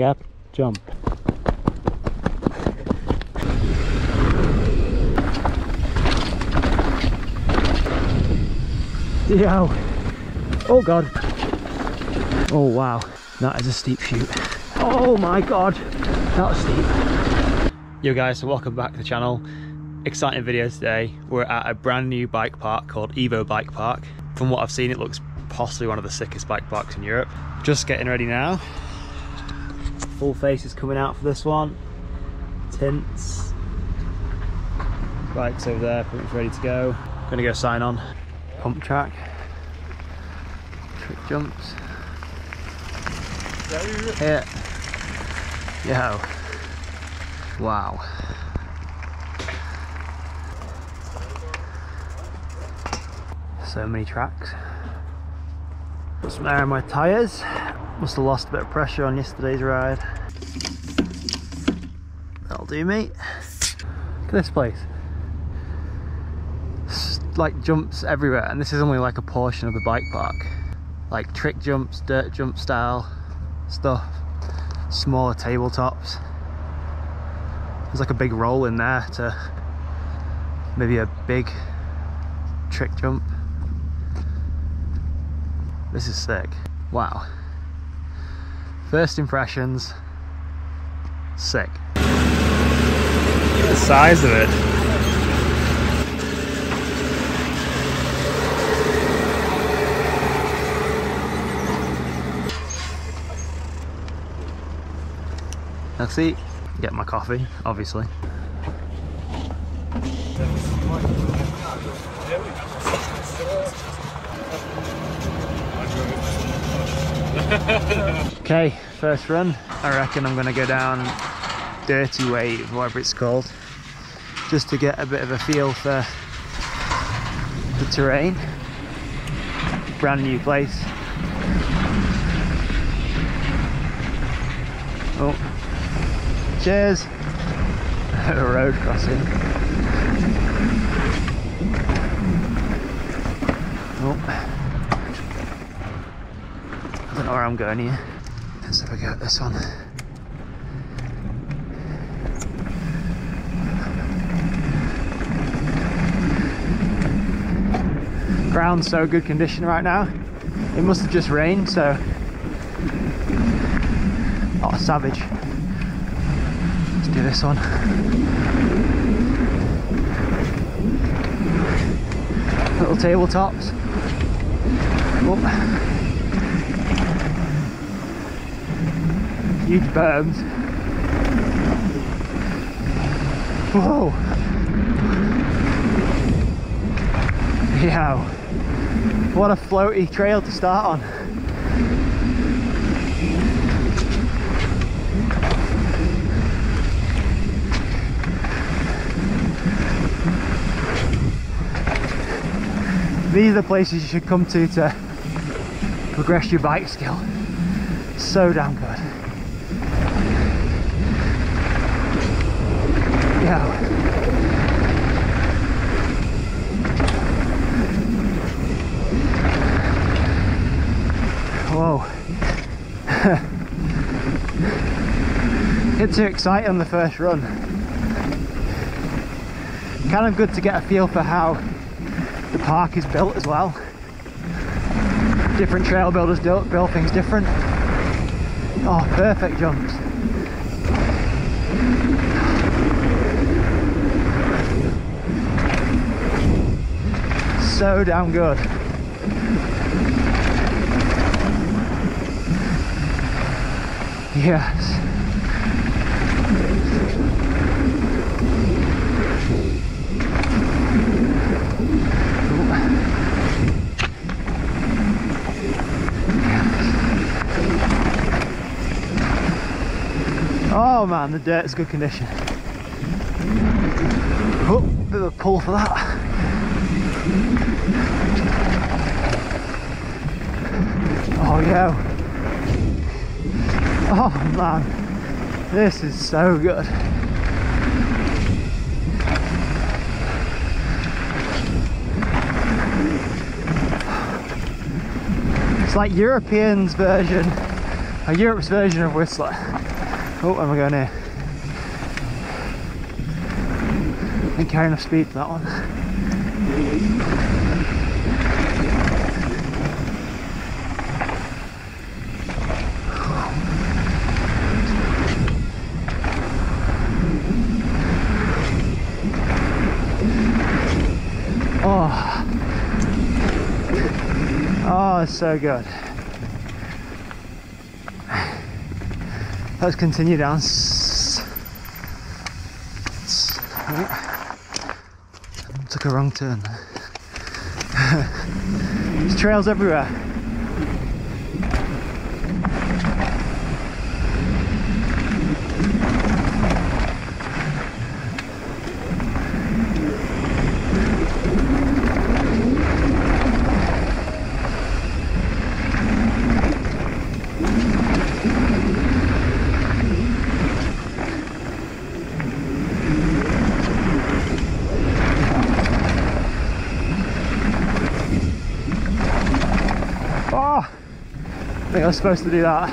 gap jump. Yeah. Oh god. Oh wow, that is a steep chute. Oh my god, that's steep. Yo guys, so welcome back to the channel. Exciting video today. We're at a brand new bike park called Evo Bike Park. From what I've seen, it looks possibly one of the sickest bike parks in Europe. Just getting ready now. Full face is coming out for this one. Tints. Bike's over there, pretty much ready to go. Gonna go sign on. Pump track. Trick jumps. Here. Yo. Wow. So many tracks. Put some air in my tyres. Must have lost a bit of pressure on yesterday's ride. That'll do, mate. Look at this place. Like jumps everywhere, and this is only like a portion of the bike park. Like trick jumps, dirt jump style stuff, smaller tabletops. There's like a big roll in there to maybe a big trick jump. This is sick. Wow. First impressions, sick. Look at the size of it. Let's see. Get my coffee, obviously. Okay, first run. I reckon I'm gonna go down Dirty Wave, whatever it's called, just to get a bit of a feel for the terrain. Brand new place. Oh. Cheers! A road crossing. Oh. I don't know where I'm going here. Let's have a go at this one. Ground's so good condition right now. It must have just rained, so... Oh, savage. Do this one. Little tabletops. Oh. Huge berms. Whoa! Yow. What a floaty trail to start on. These are the places you should come to progress your bike skill. So damn good. Yo. Whoa. Bit too exciting on the first run. Kind of good to get a feel for how the park is built as well. Different trail builders build things different. Oh, perfect jumps. So damn good. Yes. Oh man, the dirt's good condition. Oh, bit of a pull for that. Oh yo. Oh man, this is so good. It's like Europeans version a Europe's version of Whistler. Oh, where am I going here? I didn't carry enough speed for that one. Oh, oh, it's so good. Let's continue down. Took a wrong turn there. There's trails everywhere. I think I was supposed to do that.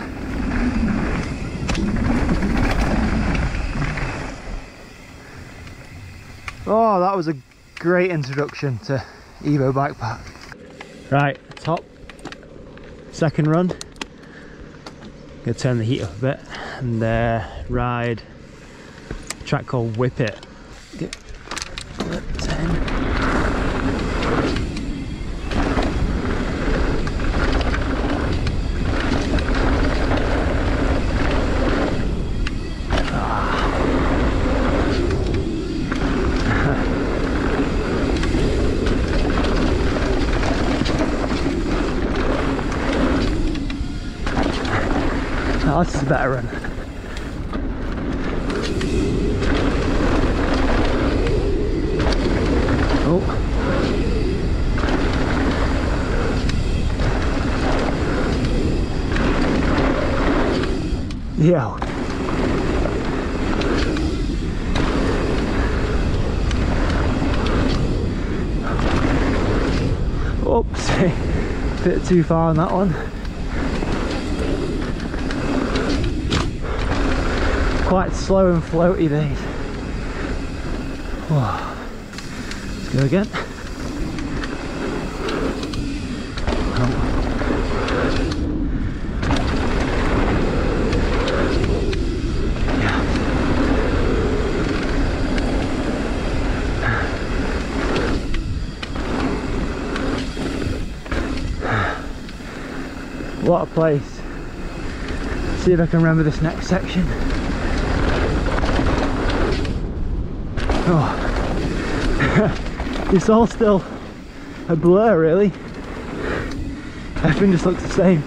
Oh, that was a great introduction to Evo Bike Park. Right, top, second run. Gonna turn the heat up a bit and ride a track called Whip It. Get Whip 10. Oh, this is a better run. Oh. Yeah. Oops, a bit too far on that one. Quite slow and floaty these. Whoa. Let's go again. Yeah. What a place. See if I can remember this next section. Oh. It's all still a blur really. Everything just looks the same.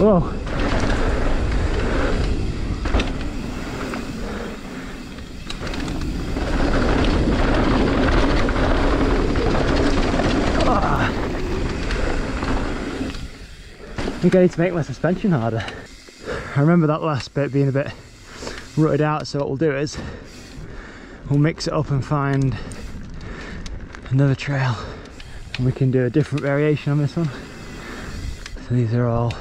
Whoa. I think I need to make my suspension harder. I remember that last bit being a bit rutted out, so what we'll do is we'll mix it up and find another trail and we can do a different variation on this one. So these are all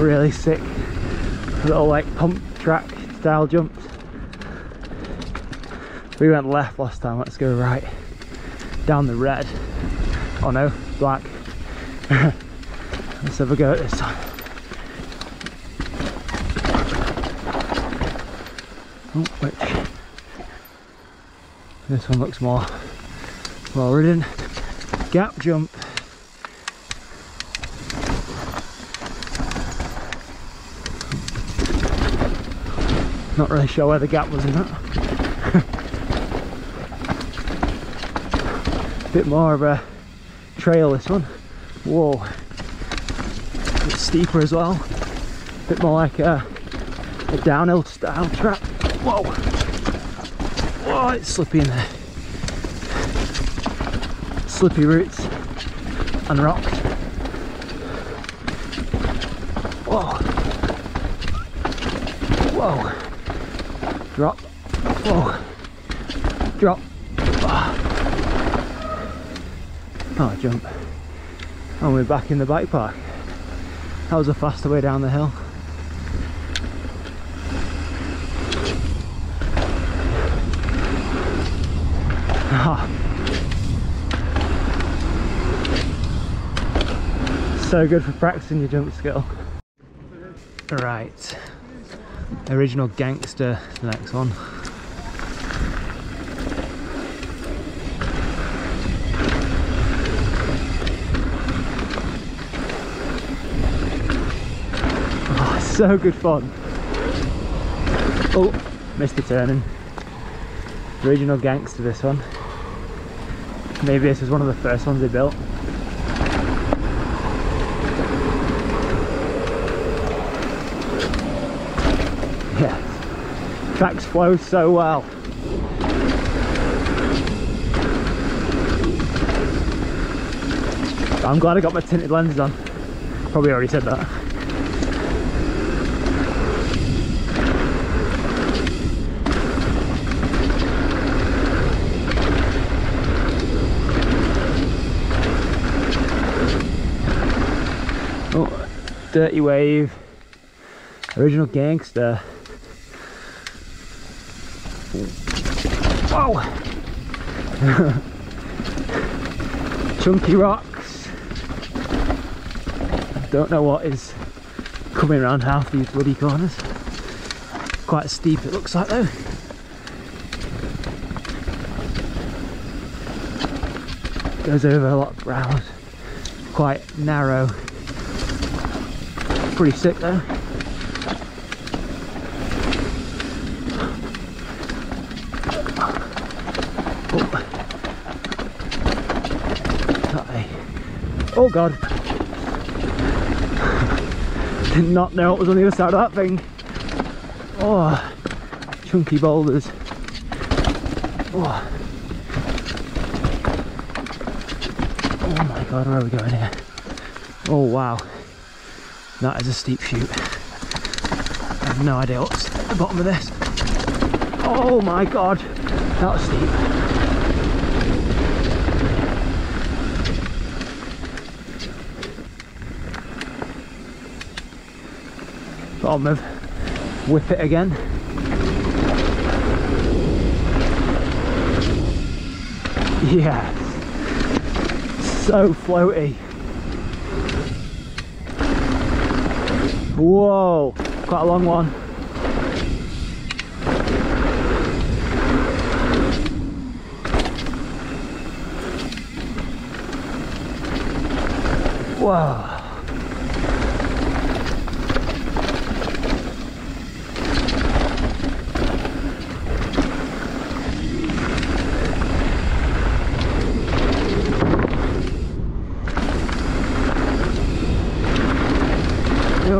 really sick little like pump track style jumps. We went left last time, let's go right down the red. Oh no, black. Let's have a go at this time. Oh, wait. This one looks more well ridden. Gap jump. Not really sure where the gap was in that. Bit more of a trail this one. Whoa. It's steeper as well. Bit more like a downhill style track. Whoa. Whoa, it's slippy in there. Slippy roots and rocks. Whoa. Whoa. Drop. Whoa. Drop. Oh, jump. And we're back in the bike park. That was a faster way down the hill. So good for practicing your jump skill. Right, original gangster, the next one. Oh, so good fun. Oh, missed the turning. Original gangster, this one. Maybe this was one of the first ones they built. Tracks flow so well. I'm glad I got my tinted lenses on. Probably already said that. Oh, dirty wave. Original gangster. Whoa! Chunky rocks. I don't know what is coming around half these bloody corners. Quite steep it looks like though. Goes over a lot of ground. Quite narrow. Pretty sick though. Oh god. Did not know what was on the other side of that thing. Oh, chunky boulders. Oh, oh my god, where are we going here? Oh wow. That is a steep chute. I have no idea what's at the bottom of this. Oh my god, that was steep. Bottom of whip it again. Yeah, so floaty. Whoa, quite a long one. Whoa.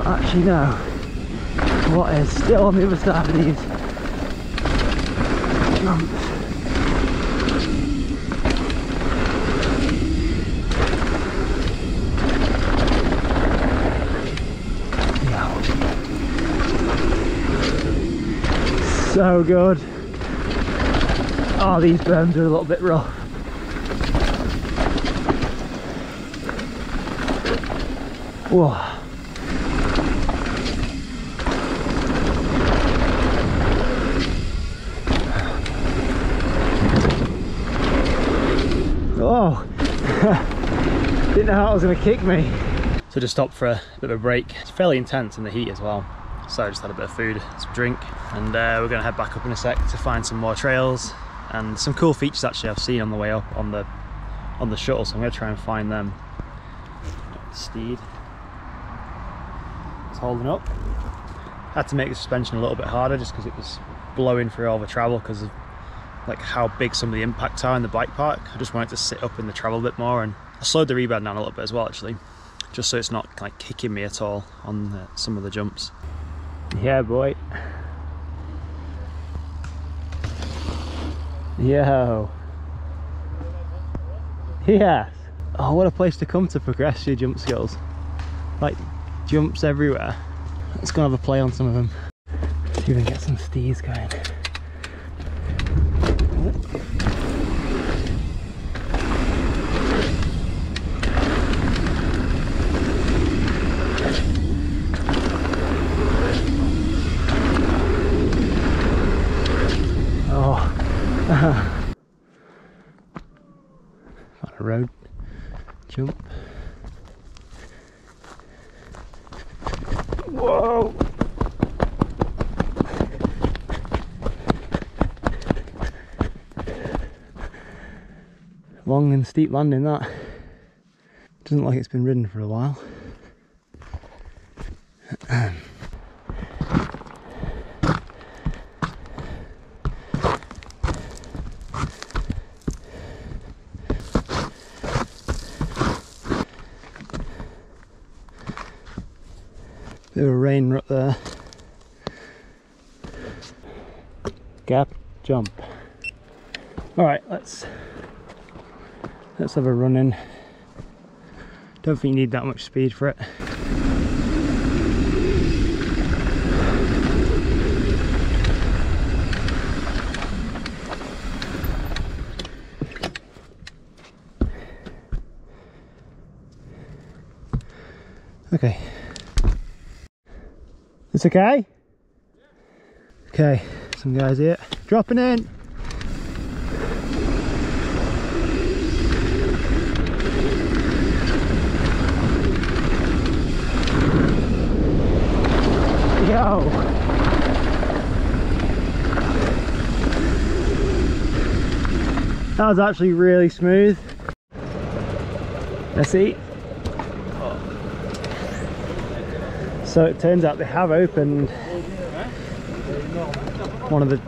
Actually know what is still on the other side of these lumps. So good. Oh, these berms are a little bit rough. Whoa. Oh, didn't know how it was going to kick me. So just stopped for a bit of a break. It's fairly intense in the heat as well. So I just had a bit of food, some drink, and we're going to head back up in a sec to find some more trails and some cool features actually I've seen on the way up on the shuttle. So I'm going to try and find them. Steed. It's holding up. had to make the suspension a little bit harder just because it was blowing through all the travel because of like how big some of the impacts are in the bike park. I just wanted to sit up in the travel a bit more, and I slowed the rebound down a little bit as well actually, just so it's not like kicking me at all on some of the jumps. Yeah boy. Yo. Yes. Oh, what a place to come to progress your jump skills. Like jumps everywhere. Let's go have a play on some of them. See if we can get some stees going. Oh, on a road jump. Whoa. Long and steep landing, that doesn't like it's been ridden for a while. Bit of a rain right there. Gap jump. All right, let's have a run in. Don't think you need that much speed for it. Okay. It's okay? Okay, some guys here. Dropping in. Yo. That was actually really smooth. Let's see. So it turns out they have opened one of the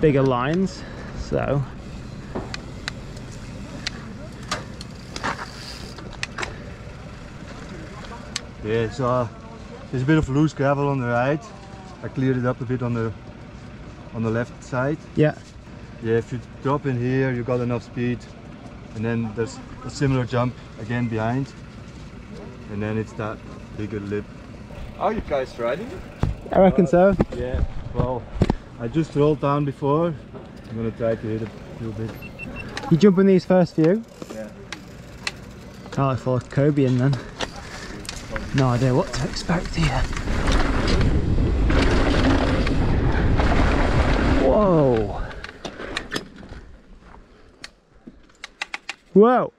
bigger lines, so yeah, so there's a bit of loose gravel on the right. I cleared it up a bit on the left side. Yeah. Yeah, if you drop in here, you got enough speed, and then there's a similar jump again behind, and then it's that bigger lip. Are you guys riding? I reckon so. Yeah, well, I just rolled down before. I'm gonna try to hit it a little bit. You jump in these first few? Yeah. Oh, I thought Kobe in then. No idea what to expect here. Whoa! Whoa!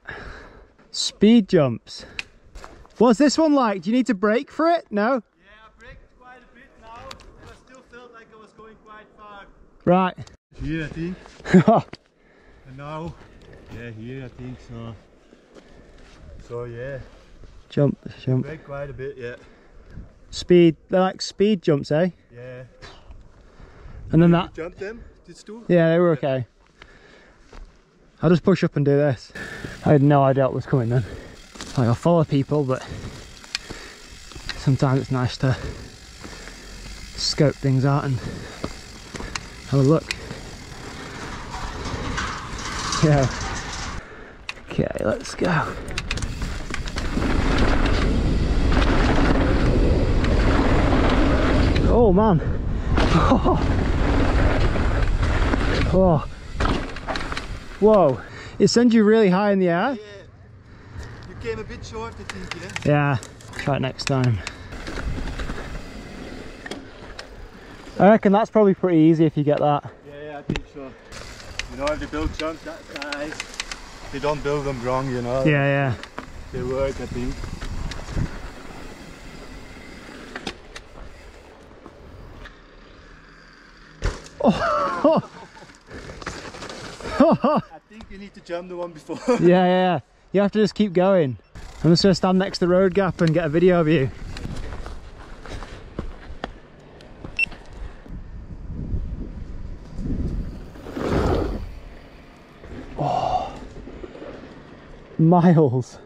Speed jumps. What's this one like? Do you need to brake for it? No? Yeah, I braked quite a bit now, and I still felt like I was going quite far. Right. Here, I think. And now, yeah, here, I think so. So, yeah. Jump, jump. Brake quite a bit, yeah. Speed, they're like speed jumps, eh? Yeah. And then that. Jump them, these two? Yeah, they were okay. I'll just push up and do this. I had no idea what was coming then. Like, I'll follow people, but sometimes it's nice to scope things out and have a look. Yeah. Okay, let's go. Oh man. Oh. Oh. Whoa. It sends you really high in the air. A bit short, I think, yeah? Yeah, try it next time. I reckon that's probably pretty easy if you get that. Yeah, yeah, I think so. You know, if they build jumps that size, they don't build them wrong, you know? Yeah, yeah. They work, I think. Oh! I think you need to jump the one before. Yeah, yeah, yeah. You have to just keep going. I'm just going to stand next to the road gap and get a video of you. miles.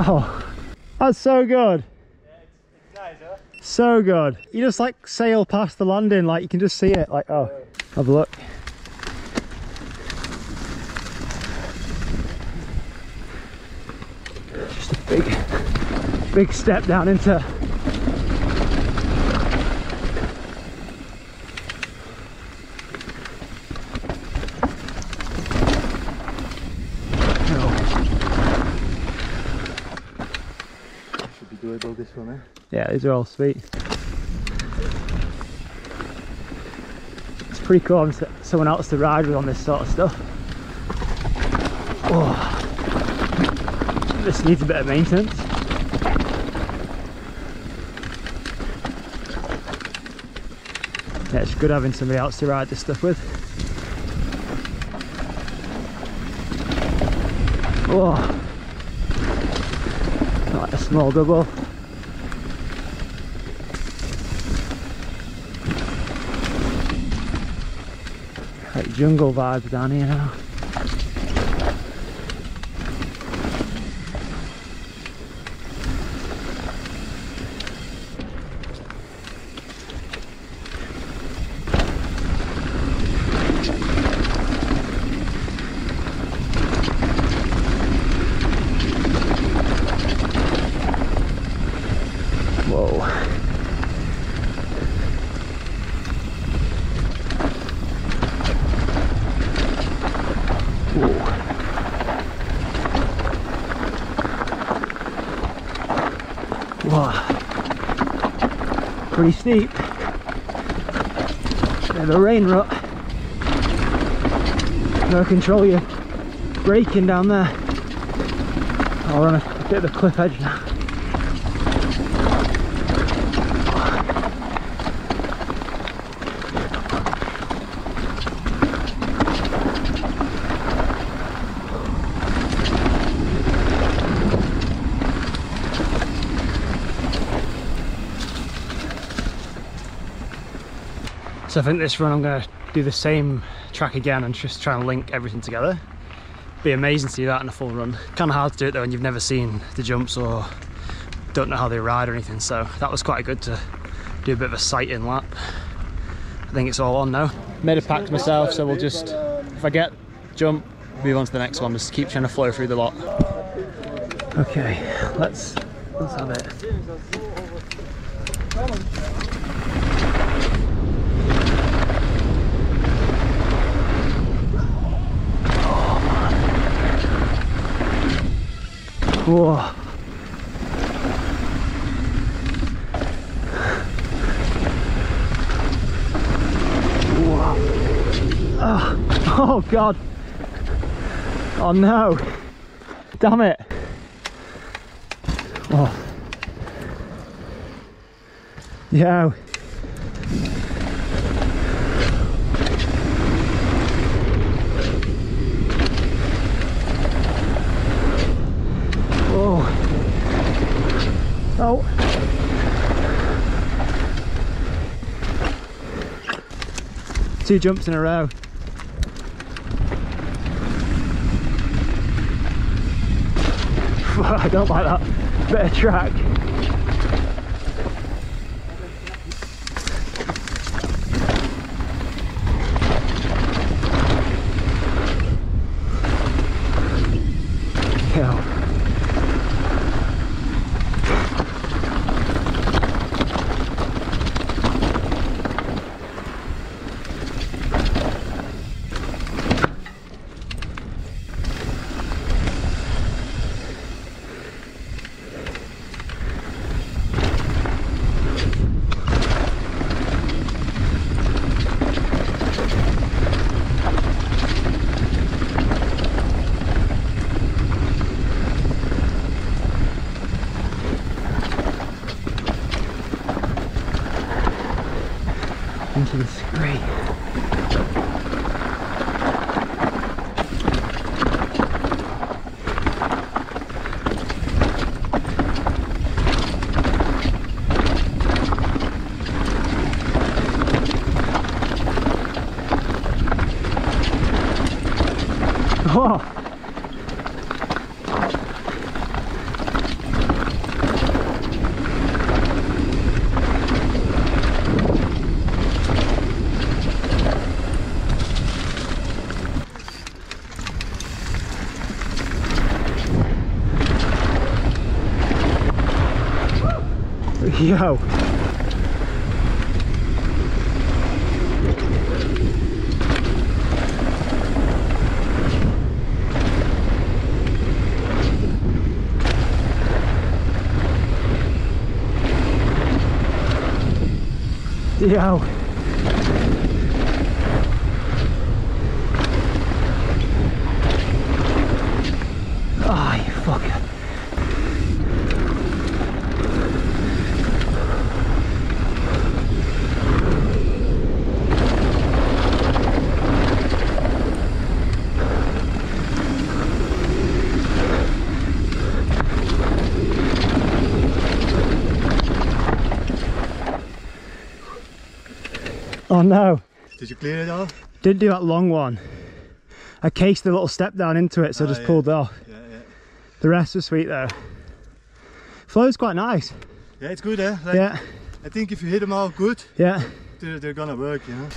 Oh, that's so good. Yeah, it's nice, huh? So good. You just like sail past the landing, like you can just see it. Like, oh, have a look. Just a big step down into. This one, eh? Yeah, these are all sweet. It's pretty cool having someone else to ride with on this sort of stuff. Oh, this needs a bit of maintenance. Yeah, it's good having somebody else to ride this stuff with. Oh, like a small double. Like jungle vibes down here now. Pretty steep. Bit of a rain rut. No control, you're braking down there. Oh, we're on a bit of a cliff edge now. So I think this run I'm going to do the same track again and just try and link everything together. Be amazing to do that in a full run. Kind of hard to do it though when you've never seen the jumps or don't know how they ride or anything, so that was quite good to do a bit of a sight-in lap. I think it's all on now. Made a pack to myself, so we'll just, if I get jump, move on to the next one, just keep trying to flow through the lot. Okay, let's have it. Whoa. Whoa. Oh God. Oh no. Damn it. Oh. Yeah. Oh. Two jumps in a row. I don't like that. Bit of track. Yeah. This is great. Oh. Yo. Yo. Ah, you fucker. Oh no. Did you clear it off? Didn't do that long one. I cased a little step down into it, so I just pulled it off. Yeah, yeah. The rest was sweet though. Flow's quite nice. Yeah, it's good, eh? Like, yeah. I think if you hit them all good, yeah, they're gonna work, you know?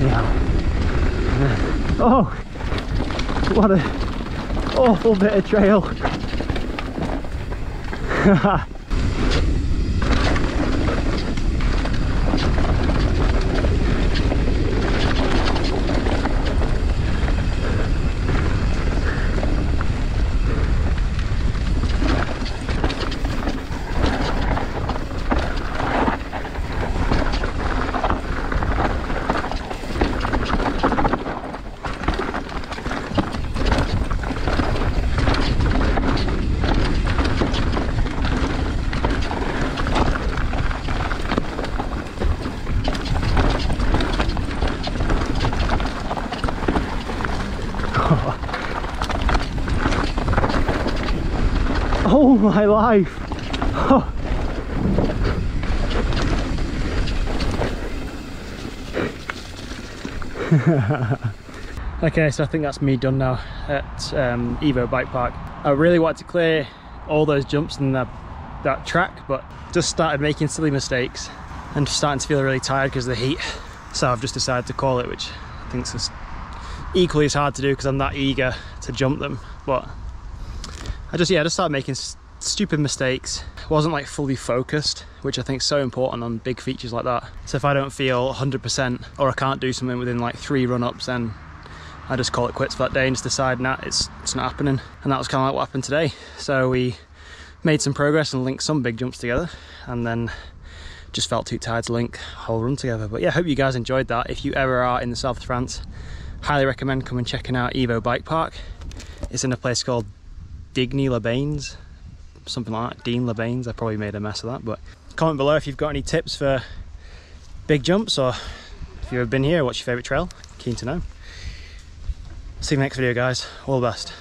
Yeah. Oh! What a... awful bit of trail. Oh my life! Oh. Okay, so I think that's me done now at Evo Bike Park. I really wanted to clear all those jumps in that track, but just started making silly mistakes and starting to feel really tired because of the heat. So I've just decided to call it, which I think is equally as hard to do because I'm that eager to jump them. But I just started making stupid mistakes. Wasn't like fully focused, which I think is so important on big features like that. So if I don't feel 100% or I can't do something within like 3 run-ups, then I just call it quits for that day and just decide, nah, it's not happening. And that was kind of like what happened today. So we made some progress and linked some big jumps together, and then just felt too tired to link the whole run together. But yeah, I hope you guys enjoyed that. If you ever are in the south of France, highly recommend coming and checking out Evo Bike Park. It's in a place called Digne-les-Bains, something like that, Digne-les-Bains. I probably made a mess of that, but comment below if you've got any tips for big jumps, or if you've ever been here, what's your favourite trail? Keen to know. See you in the next video, guys. All the best.